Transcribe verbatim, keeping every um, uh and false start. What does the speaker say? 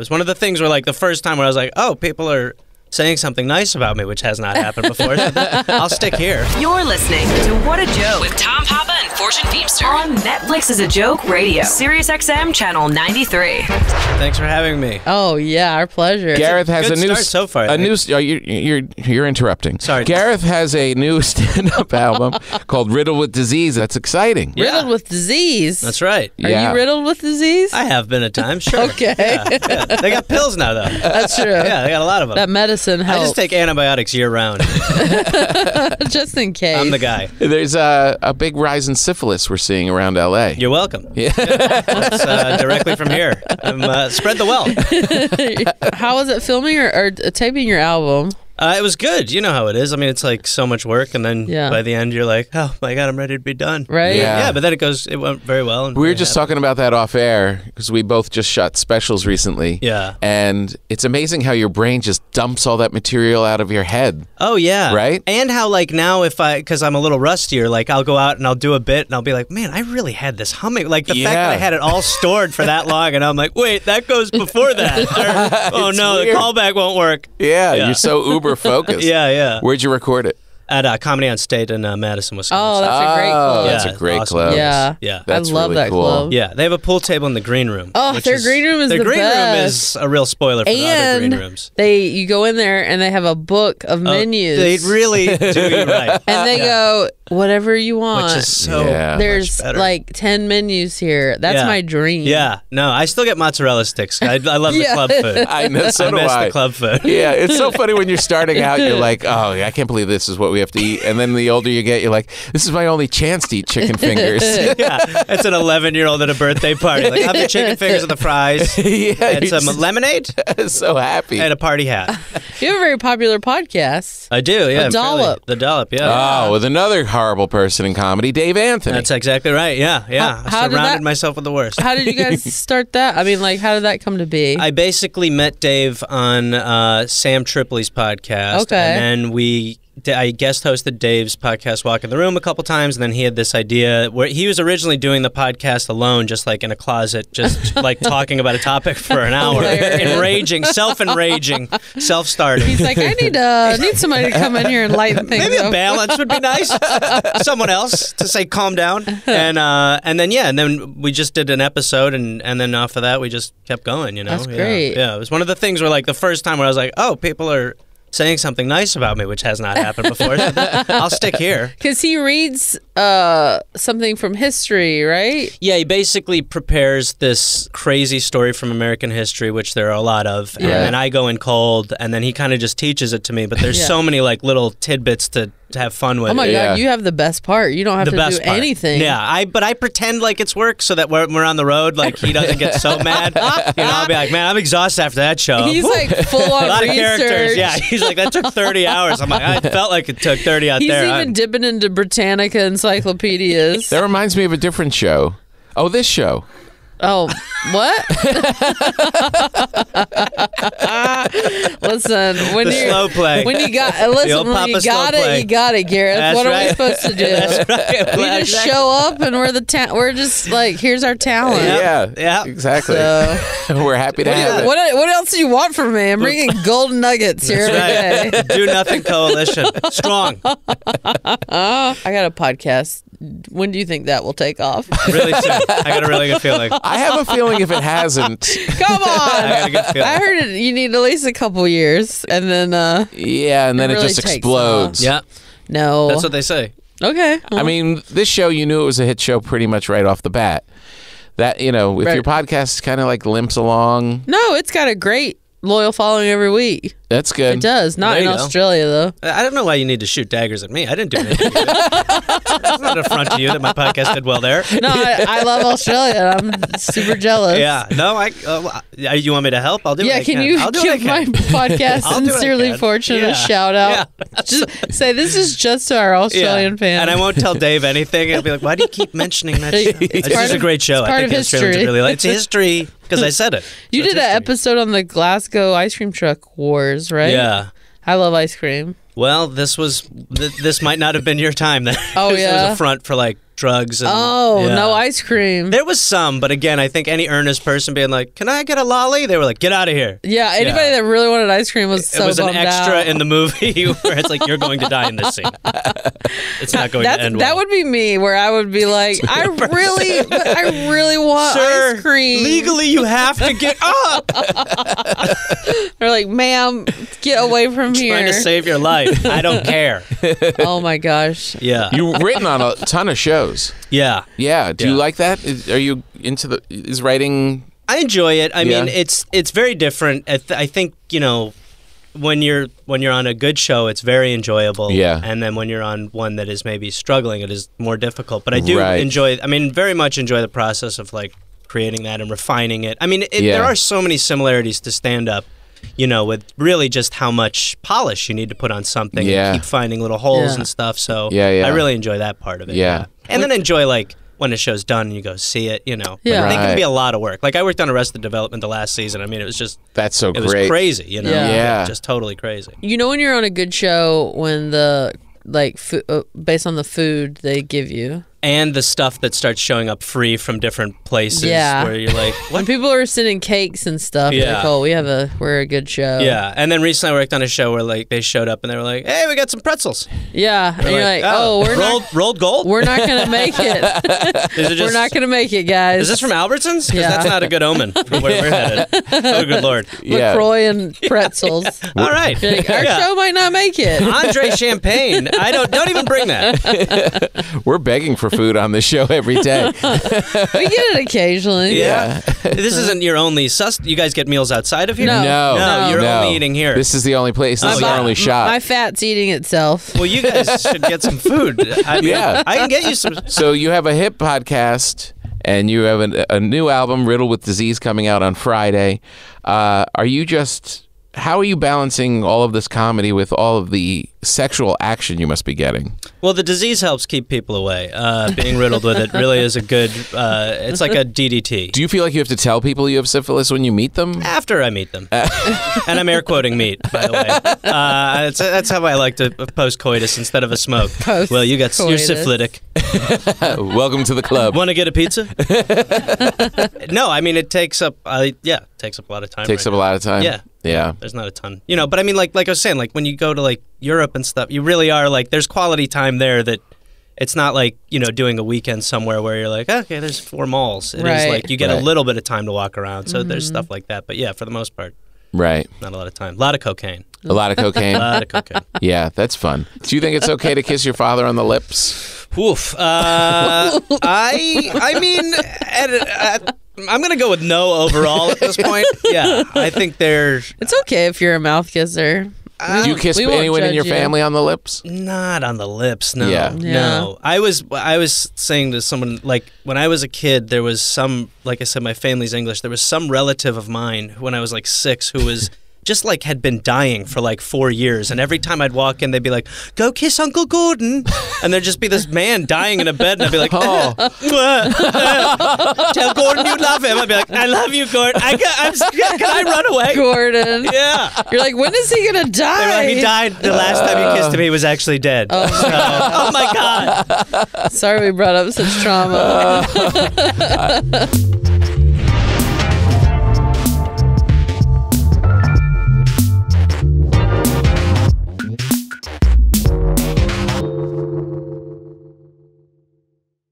was one of the things where, like, the first time where I was like, oh, people are saying something nice about me, which has not happened before, so I'll stick here. You're listening to What a Joke with Tom Papa and Fortune Feimster on Netflix is a Joke Radio, Sirius X M Channel ninety-three. Thanks for having me. Oh yeah, our pleasure. Gareth has a new start so far. A new oh, you're, you're you're interrupting. Sorry. Gareth has a new stand-up album called Riddled with Disease. That's exciting. Yeah. Riddled with Disease. That's right. Are yeah. you riddled with disease? I have been at times. Sure. Okay. Yeah, yeah. They got pills now though. That's true. Yeah, they got a lot of them. That medicine. Help. I just take antibiotics year round. Just in case. I'm the guy. There's a, a big rise in syphilis we're seeing around L A. You're welcome. Yeah. Yeah. That's uh, directly from here. I'm, uh, spread the wealth. How was it filming or, or taping your album? Uh, it was good. You know how it is. I mean, it's like so much work, and then yeah. by the end, you're like, oh my God, I'm ready to be done. Right? Yeah, yeah but then it goes, it went very well. And we were just happy. talking about that off air, because we both just shot specials recently. Yeah. And it's amazing how your brain just dumps all that material out of your head. Oh, yeah. Right? And how, like, now if I, because I'm a little rustier, like, I'll go out and I'll do a bit, and I'll be like, man, I really had this humming. Like, the yeah. fact that I had it all stored for that long, and I'm like, wait, that goes before that. Or, oh, no, weird. The callback won't work. Yeah, yeah. You're so uber focused. Yeah, yeah. Where'd you record it? At uh, Comedy on State in uh, Madison, Wisconsin. Oh, that's a great club. Oh, yeah, that's a great awesome. club. Yeah. yeah. That's I love really that cool. club. Yeah, they have a pool table in the green room. Oh, their is, green room is the best. Their green room is a real spoiler for and the other green rooms. They, you go in there and they have a book of oh, menus. They really do you right. And they yeah. go, whatever you want. Which is so yeah, There's like ten menus here. That's yeah. my dream. Yeah. No, I still get mozzarella sticks. I, I love yeah. the club food. I know, so I do miss I. the club food. Yeah, it's so funny when you're starting out, you're like, oh, I can't believe this is what we have to eat, and then the older you get, you're like, this is my only chance to eat chicken fingers. Yeah, it's an eleven year old at a birthday party. Like, I have the chicken fingers and the fries, yeah, and some lemonade. So happy. And a party hat. You have a very popular podcast. I do, yeah. The Dollop. The Dollop, yeah. Oh, with another horrible person in comedy, Dave Anthony. That's exactly right, yeah, yeah. How, how I surrounded that, myself with the worst. How did you guys start that? I mean, like, how did that come to be? I basically met Dave on uh, Sam Tripoli's podcast. Okay. And then we... I guest hosted Dave's podcast, Walk in the Room, a couple times, and then he had this idea where he was originally doing the podcast alone, just like in a closet, just like talking about a topic for an hour, enraging, self-enraging, self-starting. He's like, I need uh, need somebody to come in here and lighten things up. Maybe a balance would be nice. Someone else to say, calm down. And uh, and then, yeah, and then we just did an episode, and, and then off of that, we just kept going, you know? That's great. Yeah. yeah, it was one of the things where, like, the first time where I was like, oh, people are... saying something nice about me, which has not happened before. So I'll stick here. Because he reads uh, something from history, right? Yeah, he basically prepares this crazy story from American history, which there are a lot of. Yeah. And, and I go in cold, and then he kind of just teaches it to me. But there's yeah. so many like little tidbits to... to have fun with. Oh my God, yeah. you have the best part. You don't have the to best do part. anything. Yeah, I but I pretend like it's work so that when we're on the road, like he doesn't get so mad. You know, I'll be like, man, I'm exhausted after that show. He's Woo. like full on a lot research. of characters. Yeah, he's like, that took thirty hours. I'm like, I felt like it took thirty out he's there. He's even I'm... dipping into Britannica encyclopedias. That reminds me of a different show. Oh, this show. Oh, what? Listen, when the slow play. When you got listen, when you got it, play. you got it, Gareth. That's what right. are we supposed to do? That's right. We just exactly. show up and we're the ta we're just like, here's our talent. Yeah, yeah, exactly. So, we're happy to what have you, it. What What else do you want from me? I'm bringing golden nuggets here every right. day. Do Nothing Coalition, strong. Uh, I got a podcast. When do you think that will take off? Really soon. I got a really good feeling. I have a feeling if it hasn't. Come on. I got a good feeling. I heard it, you need at least a couple years, and then uh, yeah, and then it, it really just explodes. Yeah. No. That's what they say. Okay. Well. I mean, this show, you knew it was a hit show pretty much right off the bat. That, you know, if right. your podcast kind of like limps along. No, it's got a great loyal following every week. That's good. It does. Not in Australia, though. I don't know why you need to shoot daggers at me. I didn't do anything. It's not an affront to you that my podcast did well there. No, I, I love Australia. I'm super jealous. Yeah. No, I. Uh, you want me to help? I'll do yeah, it. Yeah, can you I'll do give my podcast Sincerely Fortunate yeah. a shout out? Yeah. Just say, this is just to our Australian yeah. fans. And I won't tell Dave anything. I'll be like, why do you keep mentioning that show? It's, it's just a great show. I think Australians really like it. It's history because I said it. You so did an episode on the Glasgow ice cream truck wars. Right? Yeah. I love ice cream. Well, this was th this might not have been your time then. Oh yeah. It was a front for like drugs. And, oh, yeah. no ice cream. There was some, but again, I think any earnest person being like, can I get a lolly? They were like, get out of here. Yeah, anybody yeah. that really wanted ice cream was it, so It was an extra out. in the movie where it's like, you're going to die in this scene. It's not going That's, to end well. That would be me, where I would be like, I really, but I really want Sir, ice cream. legally you have to get up. They're like, ma'am, get away from I'm here. Trying to save your life. I don't care. Oh, my gosh. Yeah. You've written on a ton of shows. Yeah. Yeah. Do yeah. you like that? Is, are you into the... Is writing... I enjoy it. I yeah. mean, it's it's very different. I, th I think, you know, when you're when you're on a good show, it's very enjoyable. Yeah. And then when you're on one that is maybe struggling, it is more difficult. But I do right. enjoy... I mean, very much enjoy the process of, like, creating that and refining it. I mean, it, yeah. there are so many similarities to stand-up. You know, with really just how much polish you need to put on something yeah. and keep finding little holes yeah. and stuff. So yeah, yeah. I really enjoy that part of it. Yeah. yeah. And then enjoy, like, when a show's done and you go see it, you know. Yeah. Like, right. They can be a lot of work. Like, I worked on Arrested Development the last season. I mean, it was just... That's so it great. It was crazy, you know. Yeah. yeah. Just totally crazy. You know when you're on a good show when the, like, f uh, based on the food they give you... And the stuff that starts showing up free from different places, yeah. where you're like, what? When people are sending cakes and stuff, yeah. like, oh, we have a, we're a good show. Yeah, and then recently I worked on a show where like they showed up and they were like, hey, we got some pretzels. Yeah, and, and you're like, like oh, oh, we're rolled, not, rolled gold. We're not gonna make it. Just, we're not gonna make it, guys. Is this from Albertsons? Because yeah. that's not a good omen for where yeah. we're headed. Oh, good lord. Yeah. LaCroix and pretzels. Yeah, yeah. All right, like, our yeah. show might not make it. Andre Champagne. I don't. Don't even bring that. We're begging for food on the show every day. We get it occasionally. Yeah. yeah. This isn't your only sus. You guys get meals outside of here? No. No, no, no. You're no. only eating here. This is the only place. This oh, is yeah. your only shop. My fat's eating itself. Well, you guys should get some food. I mean, yeah. I can get you some. So you have a hip podcast and you have an, a new album, Riddled with Disease, coming out on Friday. Uh, are you just... How are you balancing all of this comedy with all of the sexual action you must be getting? Well, the disease helps keep people away. Uh, being riddled with it really is a good, uh, it's like a D D T. Do you feel like you have to tell people you have syphilis when you meet them? After I meet them. Uh and I'm air quoting meat, by the way. Uh, it's, that's how I like to post coitus instead of a smoke. Post well, you got, you're syphilitic. Welcome to the club. Want to get a pizza? No, I mean, it takes up, uh, yeah, it takes up a lot of time. Takes right up now. a lot of time. Yeah. Yeah. There's not a ton. You know, but I mean, like like I was saying, like when you go to like Europe and stuff, you really are like, there's quality time there that it's not like, you know, doing a weekend somewhere where you're like, okay, there's four malls. It right. is like you get right. a little bit of time to walk around. So mm-hmm. there's stuff like that. But yeah, for the most part. Right. Not a lot of time. A lot of cocaine. A lot of cocaine. A lot of cocaine. Yeah, that's fun. Do you think it's okay to kiss your father on the lips? Oof. Uh, I, I mean, at, at, I'm going to go with no overall at this point. Yeah, I think there's... It's okay if you're a mouth kisser. Uh, Do you kiss anyone in your you. family on the lips? Not on the lips, no. Yeah. Yeah. No. I was I was saying to someone, like, when I was a kid, there was some, like I said, my family's English, there was some relative of mine when I was, like, six who was... just like had been dying for like four years. And every time I'd walk in, they'd be like, go kiss Uncle Gordon. And there'd just be this man dying in a bed. And I'd be like, oh, uh, uh, tell Gordon you love him. I'd be like, I love you, Gordon. I can, I'm, can I run away? Gordon. Yeah. You're like, when is he going to die? Like, he died the last uh, time you kissed him. He was actually dead. Oh, so, oh my God. Sorry we brought up such trauma. Uh,